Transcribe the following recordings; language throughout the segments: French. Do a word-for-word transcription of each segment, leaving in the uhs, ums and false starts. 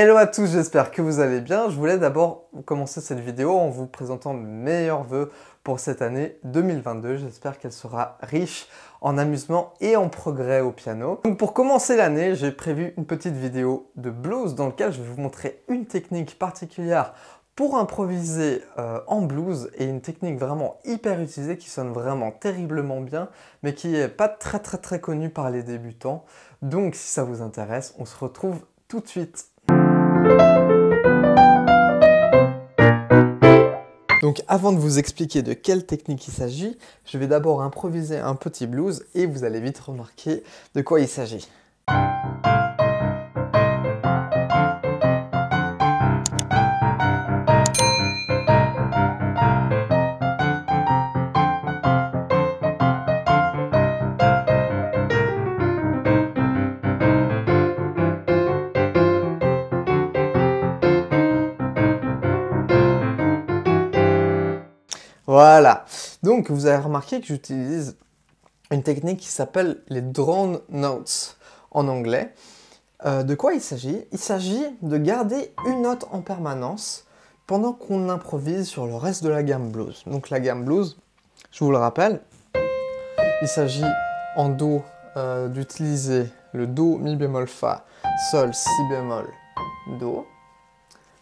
Hello à tous, j'espère que vous allez bien. Je voulais d'abord commencer cette vidéo en vous présentant mes meilleurs vœux pour cette année deux mille vingt-deux. J'espère qu'elle sera riche en amusement et en progrès au piano. Donc pour commencer l'année, j'ai prévu une petite vidéo de blues dans laquelle je vais vous montrer une technique particulière pour improviser euh, en blues, et une technique vraiment hyper utilisée qui sonne vraiment terriblement bien mais qui n'est pas très très très connue par les débutants. Donc si ça vous intéresse, on se retrouve tout de suite. Donc avant de vous expliquer de quelle technique il s'agit, je vais d'abord improviser un petit blues et vous allez vite remarquer de quoi il s'agit. Voilà, donc vous avez remarqué que j'utilise une technique qui s'appelle les drone notes en anglais. Euh, de quoi il s'agit? Il s'agit de garder une note en permanence pendant qu'on improvise sur le reste de la gamme blues. Donc la gamme blues, je vous le rappelle, il s'agit en do euh, d'utiliser le do, mi bémol, fa, sol, si bémol, do,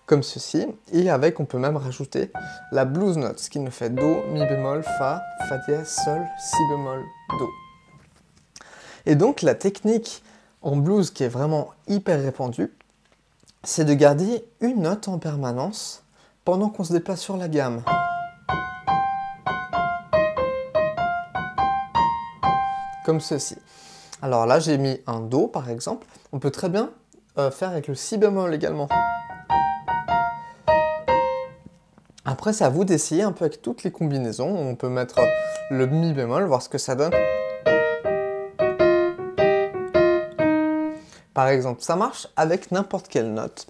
comme ceci, et avec, on peut même rajouter la blues note, ce qui nous fait do, mi bémol, fa, fa dièse, sol, si bémol, do. Et donc la technique en blues qui est vraiment hyper répandue, c'est de garder une note en permanence pendant qu'on se déplace sur la gamme. Comme ceci. Alors là, j'ai mis un do par exemple, on peut très bien euh, faire avec le si bémol également. Après, c'est à vous d'essayer un peu avec toutes les combinaisons. On peut mettre le mi bémol, voir ce que ça donne. Par exemple, ça marche avec n'importe quelle note.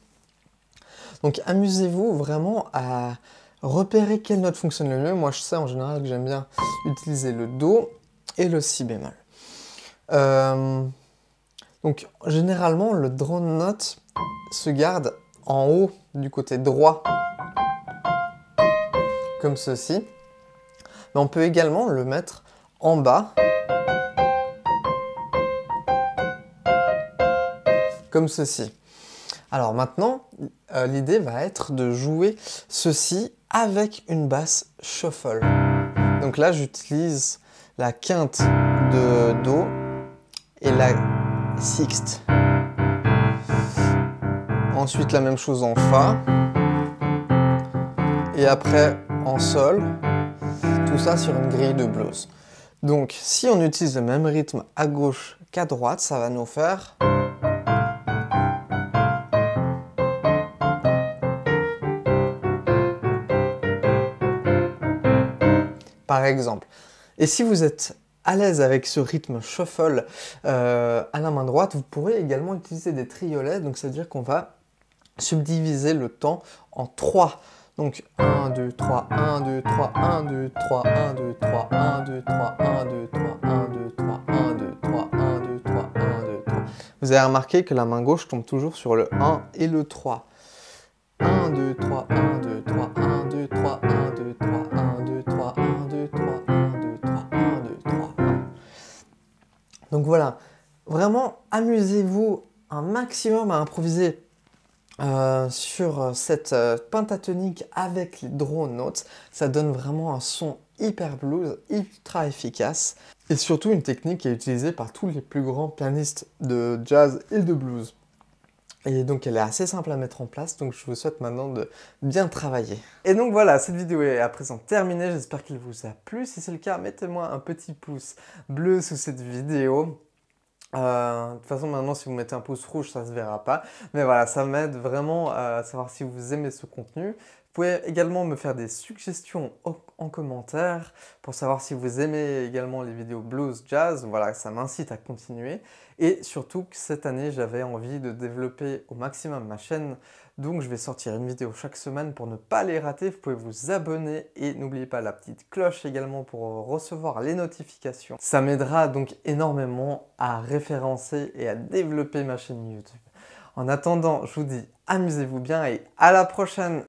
Donc, amusez-vous vraiment à repérer quelle note fonctionne le mieux. Moi, je sais en général que j'aime bien utiliser le do et le si bémol. Euh, donc, généralement, le drone note se garde en haut du côté droit, comme ceci, mais on peut également le mettre en bas, comme ceci. Alors maintenant, euh, l'idée va être de jouer ceci avec une basse shuffle. Donc là, j'utilise la quinte de do et la sixte. Ensuite, la même chose en fa, et après en sol, tout ça sur une grille de blues. Donc si on utilise le même rythme à gauche qu'à droite, ça va nous faire... Par exemple. Et si vous êtes à l'aise avec ce rythme shuffle euh, à la main droite, vous pourrez également utiliser des triolets, donc c'est-à-dire qu'on va subdiviser le temps en trois. Donc un, deux, trois, un, deux, trois, un, deux, trois, un, deux, trois, un, deux, trois, un, deux, trois, un, deux, trois, un, deux, trois, un, deux, trois, un, deux, trois. Vous avez remarqué que la main gauche tombe toujours sur le un et le trois. un, deux, trois, un, deux, trois, un, deux, trois, un, deux, trois, un, deux, trois, un, deux, trois, un, deux, trois, un, deux, trois. Donc voilà, vraiment amusez-vous un maximum à improviser Euh, sur cette euh, pentatonique avec les drone notes. Ça donne vraiment un son hyper blues, ultra efficace, et surtout une technique qui est utilisée par tous les plus grands pianistes de jazz et de blues. Et donc elle est assez simple à mettre en place, donc je vous souhaite maintenant de bien travailler. Et donc voilà, cette vidéo est à présent terminée, j'espère qu'elle vous a plu. Si c'est le cas, mettez-moi un petit pouce bleu sous cette vidéo. Euh, de toute façon, maintenant, si vous mettez un pouce rouge, ça se verra pas. Mais voilà, ça m'aide vraiment à savoir si vous aimez ce contenu. Vous pouvez également me faire des suggestions en commentaire pour savoir si vous aimez également les vidéos blues, jazz. Voilà, ça m'incite à continuer. Et surtout que cette année, j'avais envie de développer au maximum ma chaîne. Donc, je vais sortir une vidéo chaque semaine pour ne pas les rater. Vous pouvez vous abonner et n'oubliez pas la petite cloche également pour recevoir les notifications. Ça m'aidera donc énormément à référencer et à développer ma chaîne YouTube. En attendant, je vous dis amusez-vous bien et à la prochaine!